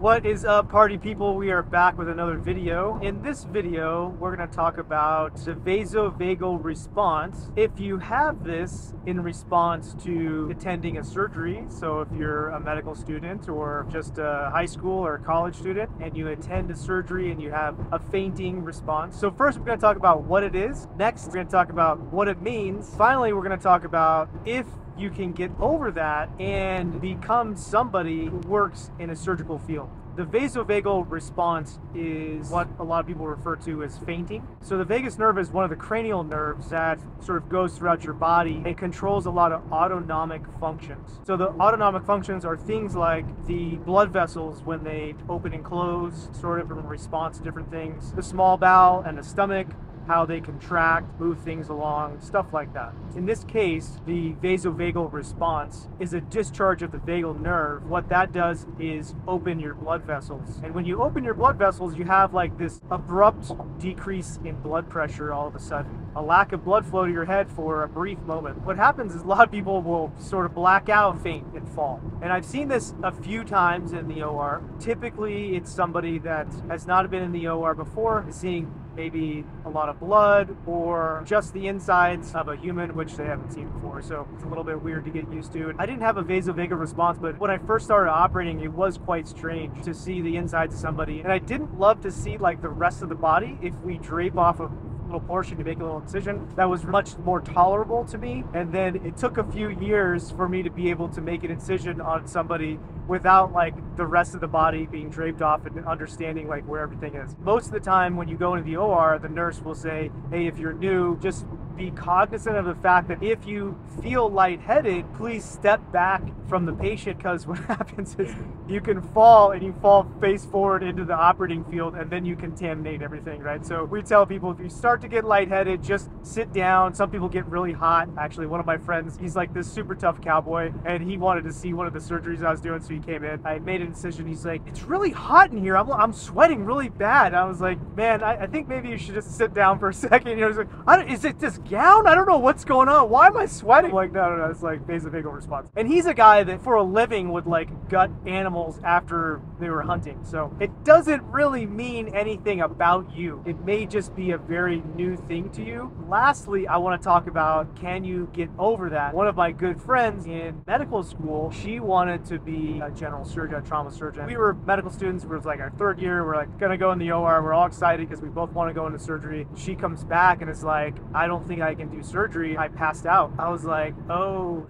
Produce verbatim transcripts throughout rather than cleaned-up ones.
What is up, party people? We are back with another video. In this video, we're going to talk about the vasovagal response. If you have this in response to attending a surgery, so if you're a medical student or just a high school or college student and you attend a surgery and you have a fainting response. So first, we're going to talk about what it is. Next, we're going to talk about what it means. Finally, we're going to talk about if you can get over that and become somebody who works in a surgical field. The vasovagal response is what a lot of people refer to as fainting. So the vagus nerve is one of the cranial nerves that sort of goes throughout your body and controls a lot of autonomic functions. So the autonomic functions are things like the blood vessels when they open and close, sort of in response to different things, the small bowel and the stomach, how they contract, move things along, stuff like that. In this case, the vasovagal response is a discharge of the vagal nerve. What that does is open your blood vessels. And when you open your blood vessels, you have like this abrupt decrease in blood pressure all of a sudden. A lack of blood flow to your head for a brief moment. What happens is a lot of people will sort of black out, faint, and fall. And I've seen this a few times in the O R. Typically, it's somebody that has not been in the O R before, is seeing maybe a lot of blood or just the insides of a human, which they haven't seen before. So it's a little bit weird to get used to. I didn't have a vasovagal response, but when I first started operating, it was quite strange to see the insides of somebody. And I didn't love to see like the rest of the body if we drape off of little portion to make a little incision. That was much more tolerable to me. And then it took a few years for me to be able to make an incision on somebody without like the rest of the body being draped off and understanding like where everything is. Most of the time when you go into the O R, the nurse will say, hey, if you're new, just be cognizant of the fact that if you feel lightheaded, please step back from the patient, because what happens is you can fall and you fall face forward into the operating field and then you contaminate everything, right? So we tell people, if you start to get lightheaded, just sit down. Some people get really hot. Actually, one of my friends, he's like this super tough cowboy, and he wanted to see one of the surgeries I was doing, so he came in. I made an incision. He's like, it's really hot in here. I'm, I'm sweating really bad. I was like, man, I, I think maybe you should just sit down for a second. You know, he's like, I don't, is it just gown? I don't know what's going on. Why am I sweating? I'm like, no, no, no. It's like vasovagal response. And he's a guy that for a living would like gut animals after they were hunting. So it doesn't really mean anything about you. It may just be a very new thing to you. Lastly, I want to talk about, can you get over that? One of my good friends in medical school, she wanted to be a general surgeon, a trauma surgeon. We were medical students. It was like our third year. We're like going to go in the O R. We're all excited because we both want to go into surgery. She comes back and it's like, I don't think I can do surgery. I passed out. I was like, oh,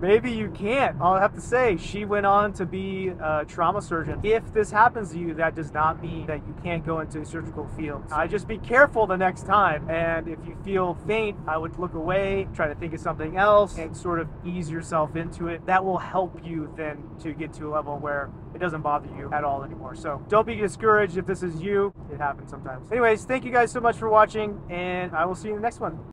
maybe you can't. I'll have to say, she went on to be a trauma surgeon. If this happens to you, that does not mean that you can't go into the surgical field. I just be careful the next time. And if you feel faint, I would look away, try to think of something else, and sort of ease yourself into it. That will help you then to get to a level where it doesn't bother you at all anymore. So don't be discouraged if this is you. It happens sometimes. Anyways, thank you guys so much for watching, and I will see you in the next one.